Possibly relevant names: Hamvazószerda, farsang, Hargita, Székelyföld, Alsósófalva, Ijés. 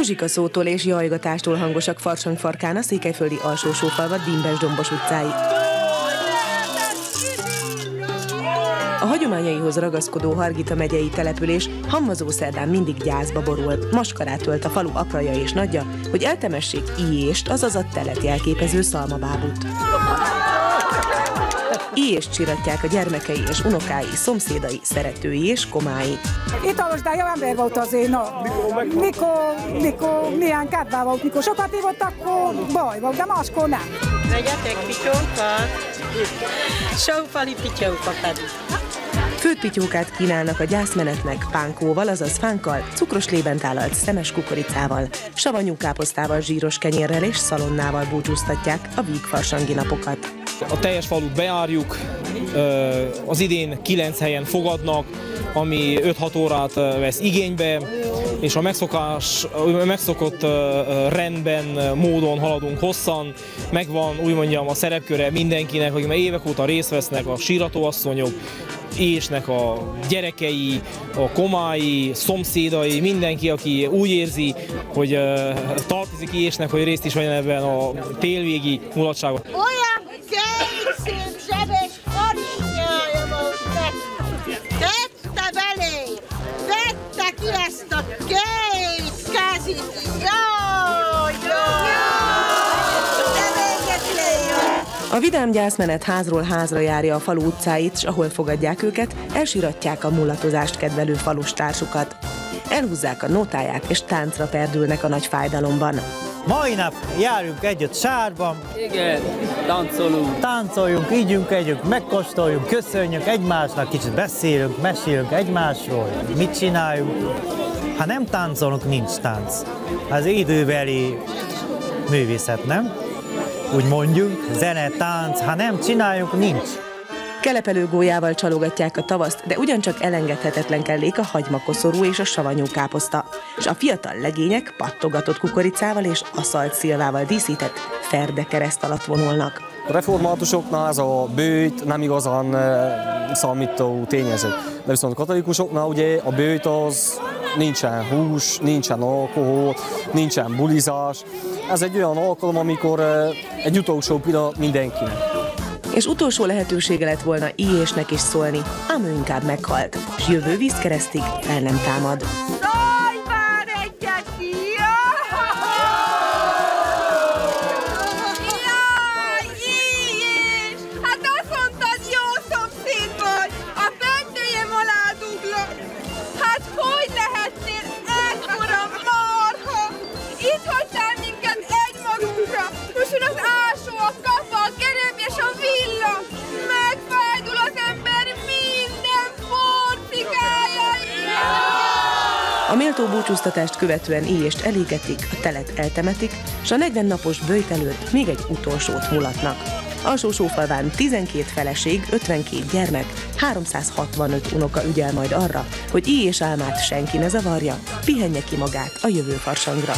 Muzsikaszótól és jajgatástól hangosak farsangfarkán a székelyföldi Alsósófalva dímbes-dombos utcái. A hagyományaihoz ragaszkodó Hargita megyei település Hamvazószerdán mindig gyászba borul. Maskarát ölt a falu apraja és nagyja, hogy eltemessék Ijést, azaz a telet jelképező szalmabábút. Ijést csiratják a gyermekei és unokái, szomszédai, szeretői és komái. Italos, de jó ember volt az én. Mikor milyen kedve volt, mikor sokat ívott, akkor baj volt, de máskor nem. Megyetek pityókat, sófali pityókat. Főtt pityókát kínálnak a gyászmenetnek pánkóval, azaz fánkkal, cukros lében tálalt szemes kukoricával, savanyú káposztával, zsíros kenyérrel és szalonnával búcsúztatják a vígfarsangi napokat. A teljes falut bejárjuk, az idén 9 helyen fogadnak, ami 5-6 órát vesz igénybe, és a megszokott rendben, módon haladunk hosszan. Megvan, úgy mondjam, a szerepköre mindenkinek, akik már évek óta részt vesznek, a síratóasszonyok, Ijésnek a gyerekei, a komái, szomszédai, mindenki, aki úgy érzi, hogy tartozik Ijésnek, hogy részt is vegyen ebben a télvégi mulatságot. Olyan kékszív zsebes harisnyája volt neki. Tette belé, vette ki ezt a két kezit. Jaj, a vidám gyászmenet házról házra járja a falu utcáit, s ahol fogadják őket, elsiratják a mulatozást kedvelő falustársukat. Elhúzzák a nótáját, és táncra perdülnek a nagy fájdalomban. Mai nap járjunk együtt sárban. Igen, táncolunk. Táncoljunk, ígyünk együtt, megkóstoljunk, köszönjünk egymásnak, kicsit beszélünk, mesélünk egymásról, mit csináljunk. Ha nem táncolunk, nincs tánc. Az időbeli művészet, nem? Úgy mondjuk, zene, tánc, ha nem csináljuk, nincs. Kelepelő gólyával csalogatják a tavaszt, de ugyancsak elengedhetetlen kellék a hagymakoszorú és a savanyú káposzta, és a fiatal legények pattogatott kukoricával és aszalt szilvával díszített ferde kereszt alatt vonulnak. A reformátusoknál ez a bőjt nem igazán számító tényező, de viszont a katolikusoknál ugye a bőjt az nincsen hús, nincsen alkohol, nincsen bulizás. Ez egy olyan alkalom, amikor egy utolsó pillanat mindenkinek. És utolsó lehetősége lett volna Ijésnek is szólni, ám ő inkább meghalt, s jövő vízkeresztig fel nem támad. A méltó búcsúztatást követően Ijést elégetik, a telet eltemetik, és a 40 napos böjt előtt még egy utolsót mulatnak. Alsósófalván 12 feleség, 52 gyermek, 365 unoka ügyel majd arra, hogy Ijés álmát senki ne zavarja, pihenje ki magát a jövő farsangra.